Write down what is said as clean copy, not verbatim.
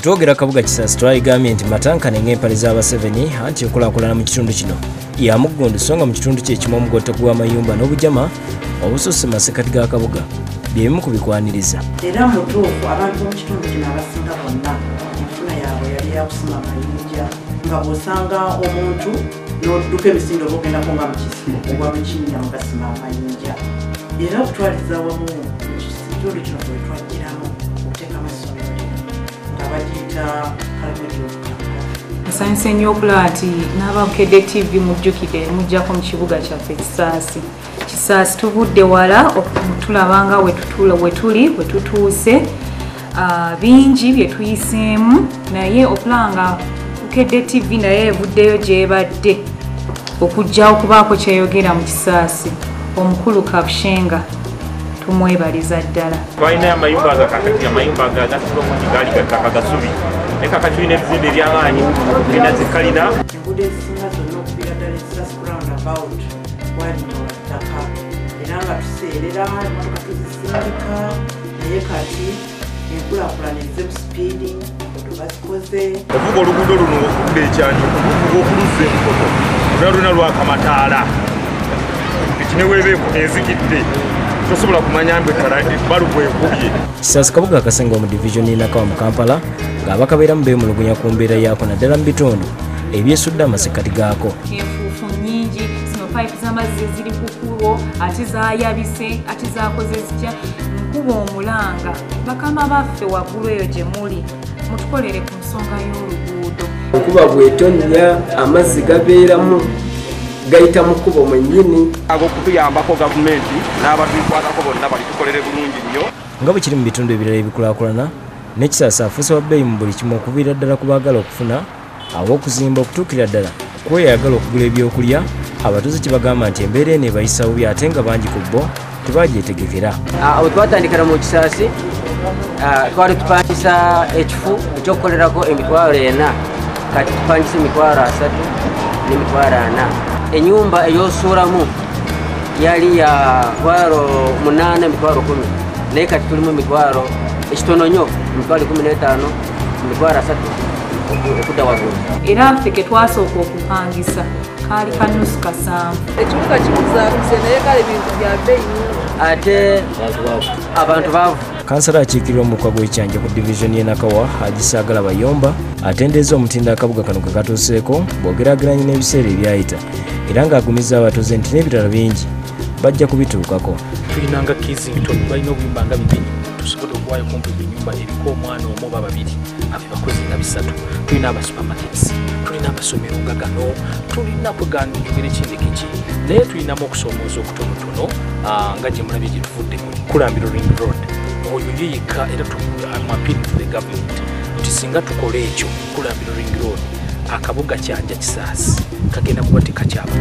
Katwogera kabuga Kisaasi twayigambye nti matankana ng'empale z'abaseveni anti okulakulana mu kitundu kino. Ya mugundu songa mu kitundu ky'ekimu omugotta gw'amayumba n'obujama obususse mu masekati ga kabuga bye bimu kubikwaniriza. Era mutuufu abantu mu kitundu kino abasinga bonna enfuna yaabwe yali yakusoma amayinja nga bw'osanga omuntu n'odduka emisindo bw'ogendako nga mu kisibo oba mu kinnya ogasima amayinja. Era okutwaliza wamu mu kitundu kino bwe twagiramu okuteeka amasomero abagiyita kalabodyoka. Sanse nyokulati naba Bukedde TV mujjukide mujjako mu kibuga kyaffe Kisaasi. Kisaasi tuvudde wala okutulabanga wetutuuse bingi bye tuyiseemu naye okulanga Bukedde TV naye evuddeyo gyebadde okujja okubaako kyeyogera mu Kisaasi. Omukulu Kabushenga tumwebaliza ddala. Balina amayumba agakakati amayumba agagaali gakakagasubi eka kachwine bizimbe by'amanyi bina zikalina kigude singa zonna okubeera ddala Kisaasi round about wali n'obuttaka era nga tuseerera emmotoka tuzisindika naye kati enkulaakulana ezze speedi tubazikoze okuva oluguudo luno okudda ekyanyi okuva okuluzza enkoto lula luna lwakamataala ekineweebeeko ezigidde tosobola kumanya mbe kala ebalubu ekubye. Kisaasi kabuga akasenga mu division n'akawa mu Kampala ng'abakabeera mu beemulugunya ku mbeera yaako naddala mu bitundu ebyesudde amasekati gaako. Enfuufu nnyingi zino payipu z'amazzi eziri ku kkubo ate zaayabise ate zaakoze zitya nkuba omulanga. Bakama baffe waggulu eyo gye muli mutukolere ku nsonga y'oluguudo. Okuba bw'etonnya amazzi gabeeramu gaita mukubo mwennyini agokutuyambako gavumenti n'abatwikwatako bonna balitukolere bulungi nnyo nga bwe kiri mu bitundu ebirala ebikulaakulana ne Kisaasi afuuse wa bbeeyi mu buli kimu okuviira ddala ku baagala okufuna ab'okuzimba okutuukira ddala kweyagala okugula ebyokulya abatuuze kye bagamba nti embeera eno ebayisa bubi ate nga bangi ku bo tebagyetegekera. Bwe twatandikira mu Kisaasi twali tupangisa ekifu ekyokukolerako emitwalo ena kati tupangisa emitwalo 3 n'emitwalo 4. Enyumba eyosulamu yali ya mitwalo 8 mitwalo 10 naye kati tulimu mitwalo ekitono nnyo mitwalo 15 mitwalo 3 okudda waggulu. Era ffe ke twasooka okupangisa kaali ka nnusu kasanvu ekibuga kikuzaakuze naye kale bintu bya bbeeyi ate abantu baavu. Kansala akiikirira omukka gw'ekyanja ku divisioni y'Enakawa Hagisaagala Bayomba atendeeza omutindo akabuga kano ke katuuseeko bw'ogeraageranye n'ebiseera ebyayita era ng'agumizza abatuuze nti n'ebirala bingi bajja kubituukako. Tulinanga Kizington balina obuyumba nga bibiri tusobola okuwaayo kumpi ennyumba eriko omwana omu oba babiri abe bakozi nga 3. Tulina abasupamaketi, tulina amasomero nga gano, tulina kwegaana njogera ekindikiki naye tulinamu okusoomooza okutonotono nga gye mulabye gye tuvudde kulambira Ring Road. Oyuyika era I'm appealing to the government nti singa tukole ekyo kulambira Ring Road akabuga kyanja Kisaasi kagenda kuba tekakyaba.